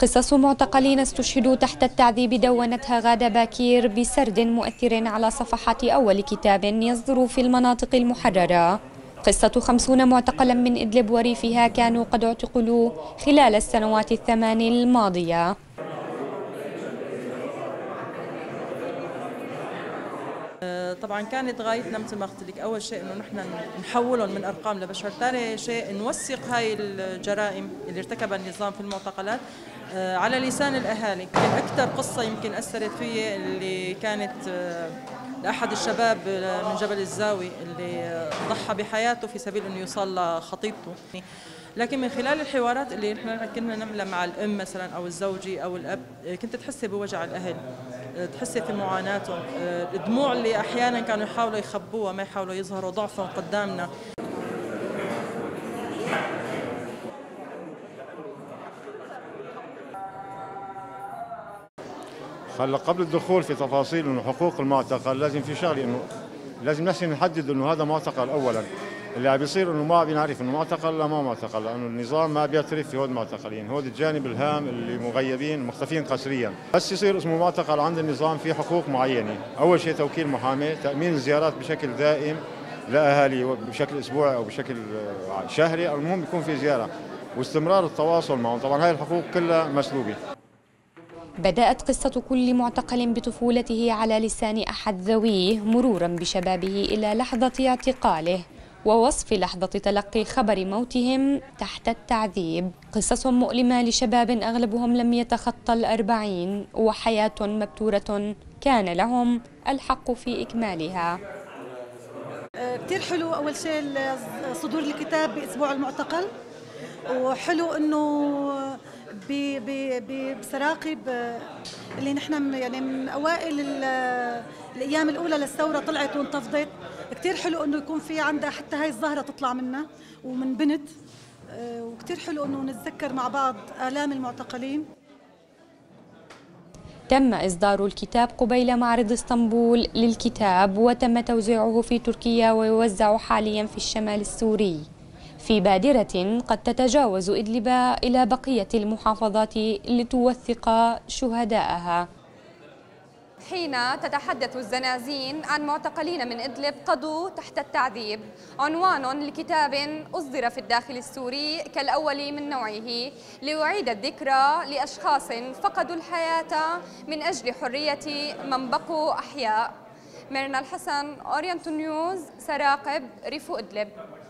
قصص معتقلين استشهدوا تحت التعذيب دونتها غادة باكير بسرد مؤثر على صفحة أول كتاب يصدر في المناطق المحررة. قصة 50 معتقلا من إدلب وريفها كانوا قد اعتقلوا خلال السنوات 8 الماضية. طبعا كانت غايتنا مثل ما قلت لك، اول شيء انه نحن نحولهم من ارقام لبشر، ثاني شيء نوثق هاي الجرائم اللي ارتكبها النظام في المعتقلات على لسان الاهالي. يمكن اكثر قصه يمكن اثرت فيي اللي كانت لاحد الشباب من جبل الزاويه اللي ضحى بحياته في سبيل انه يوصل لخطيبته، لكن من خلال الحوارات اللي نحن كنا نعملها مع الام مثلا او الزوجي او الاب كنت تحسي بوجع الاهل، تحسي في معاناتهم، الدموع اللي احيانا كانوا يحاولوا يخبوها ما يحاولوا يظهروا ضعفهم قدامنا. هلا قبل الدخول في تفاصيل انه حقوق المعتقل لازم في شغله، انه لازم نحن نحدد انه هذا معتقل اولا. اللي عم بيصير انه ما بنعرف انه معتقل لا ما معتقل، لانه النظام ما بيعترف في هود المعتقلين، هود الجانب الهام اللي مغيبين مختفين قسريا. بس يصير اسمه معتقل عند النظام في حقوق معينه، اول شيء توكيل محامي، تامين الزيارات بشكل دائم لاهالي بشكل اسبوعي او بشكل شهري، المهم يكون في زياره واستمرار التواصل معهم. طبعا هاي الحقوق كلها مسلوبه. بدأت قصة كل معتقل بطفولته على لسان أحد ذويه، مرورا بشبابه إلى لحظة اعتقاله ووصف لحظة تلقي خبر موتهم تحت التعذيب. قصص مؤلمة لشباب أغلبهم لم يتخطى ال40 وحياة مبتورة كان لهم الحق في إكمالها. كتير حلو أول شيء صدور الكتاب بأسبوع المعتقل، وحلو أنه بسراقب اللي نحن يعني من اوائل الايام الاولى للثوره طلعت وانتفضت. كثير حلو انه يكون في عندها حتى هاي الظاهره تطلع منا ومن بنت، وكثير حلو انه نتذكر مع بعض آلام المعتقلين. تم إصدار الكتاب قبيل معرض اسطنبول للكتاب، وتم توزيعه في تركيا ويوزع حاليا في الشمال السوري، في بادرة قد تتجاوز إدلب إلى بقية المحافظات لتوثق شهداءها. حين تتحدث الزنازين عن معتقلين من إدلب قضوا تحت التعذيب، عنوان لكتاب أصدر في الداخل السوري كالأول من نوعه، ليعيد الذكرى لأشخاص فقدوا الحياة من أجل حرية من بقوا أحياء. ميرنا الحسن، اورينت نيوز، سراقب، ريف إدلب.